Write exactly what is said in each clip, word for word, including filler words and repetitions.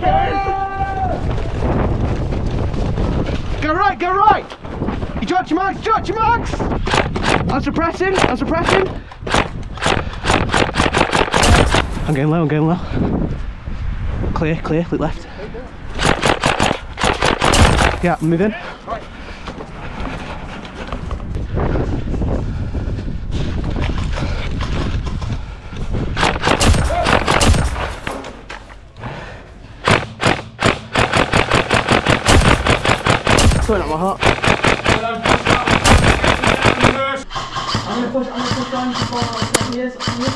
Go right, go right! You judge your marks, judge your marks! I'm suppressing, I'm suppressing. I'm going low, I'm going low. Clear, clear, look left. Yeah, I'm moving. Right. Going up my heart. I'm gonna push, I'm gonna push down for seven years, seven years.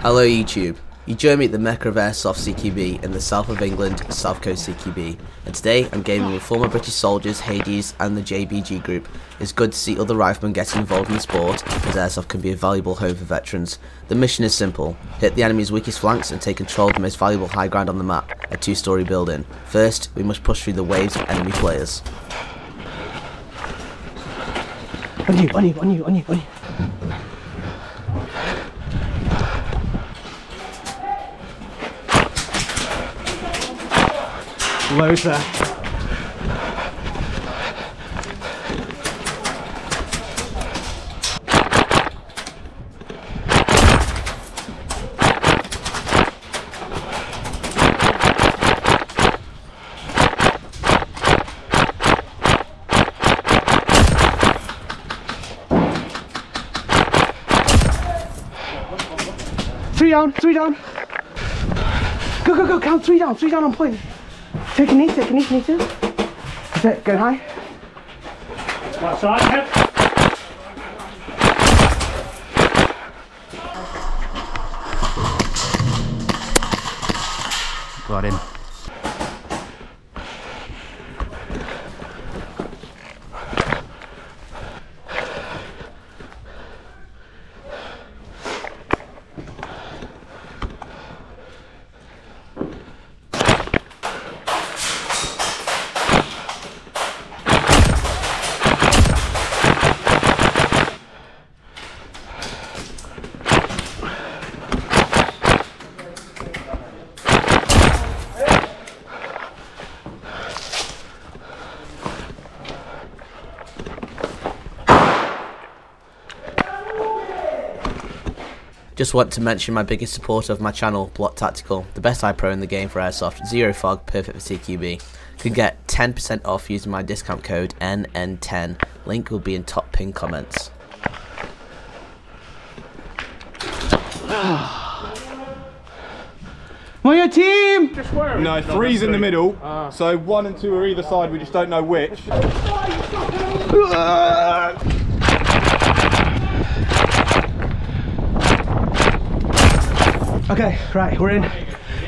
Hello YouTube. You join me at the Mecca of Airsoft C Q B in the south of England, South Coast C Q B. And today I'm gaming with former British soldiers, Hades and the J B G group. It's good to see other riflemen getting involved in the sport, as airsoft can be a valuable home for veterans. The mission is simple. Hit the enemy's weakest flanks and take control of the most valuable high ground on the map, a two-storey building. First, we must push through the waves of enemy players. On you, on you, on you, on you, on you. Loads there. Three down, three down. Go, go, go, count three down, three down on point. Take a knee, take a knee, knee too. That's it, going high. Right side, yep. Right in. Just want to mention my biggest supporter of my channel, BLOC TACTICAL, the best iPro in the game for airsoft, zero fog, perfect for C Q B. You can get ten percent off using my discount code N N ten. Link will be in top pinned comments. On your team! No, three's in the middle, ah. So one and two are either side, we just don't know which. Okay, right, we're in.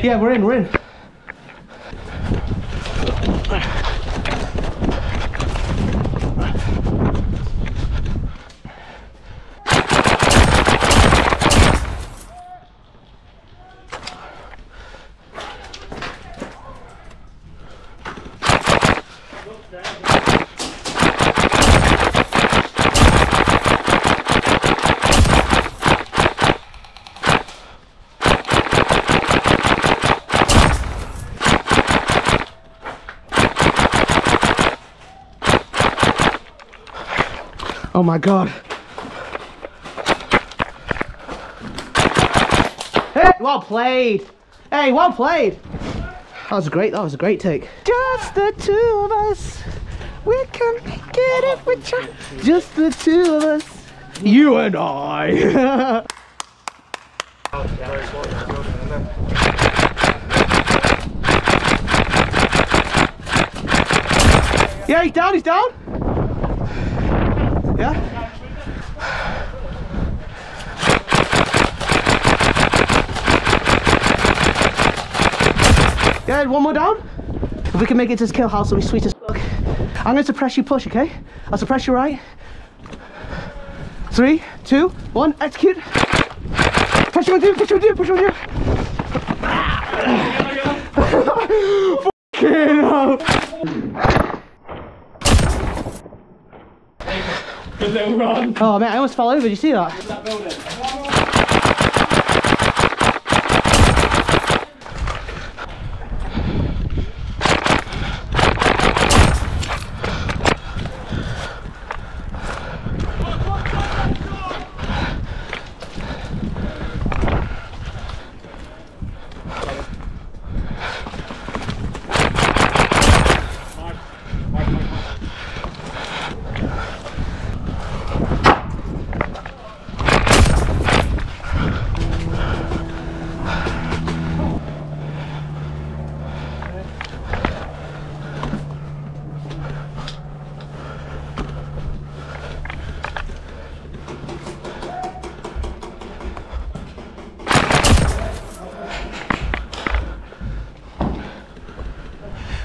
Yeah, we're in, we're in. Oh my god. Hey, well played. Hey, well played. That was great, that was a great take. Just the two of us. We can get it if we try. Just the two of us. You and I. Yeah, he's down, he's down. Yeah? Yeah, one more down. If we can make it to this kill house, it'll be sweet as fuck. I'm going to suppress you push, okay? I'll suppress you right. Three, two, one, execute. Push you on through, push you on through, push you on through. Fucking hell. Little run. Oh man, I almost fell over, did you see that? that building.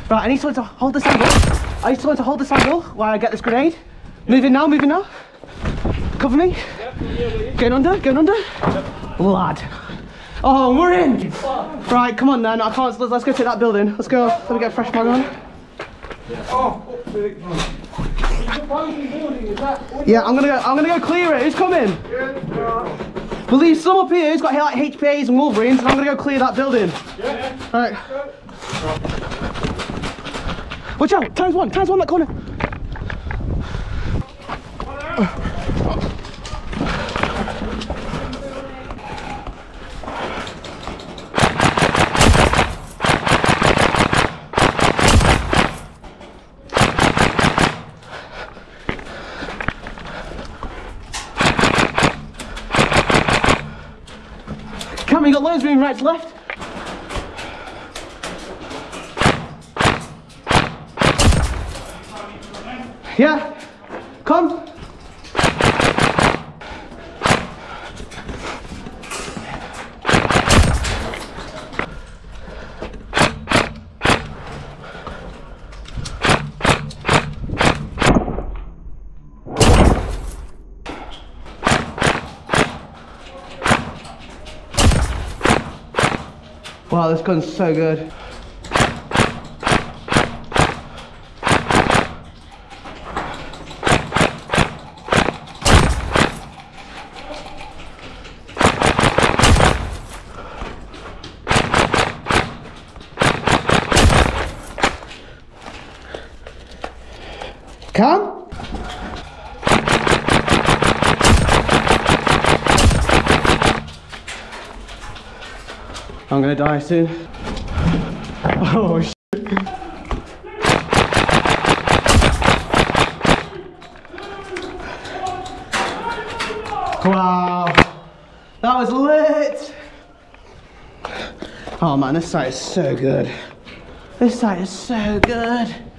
Right, I need someone to hold this angle. I need someone to hold this angle while I get this grenade. Moving now, moving now. Cover me. Going under, going under. Lad. Oh, we're in. Right, come on then. I can't. Let's go take that building. Let's go. Let me get a fresh mag on. Yeah, I'm gonna go. I'm gonna go clear it. Who's coming? We'll leave some up here who's got like H P As and Wolverines, and I'm gonna go clear that building. All right. Watch out! Times one. Times one. That corner. We got loads moving right to left. Yeah, come. Wow, this gun's so good. Come. I'm gonna die soon. Oh shit. Wow. That was lit. Oh man, this site is so good. This site is so good.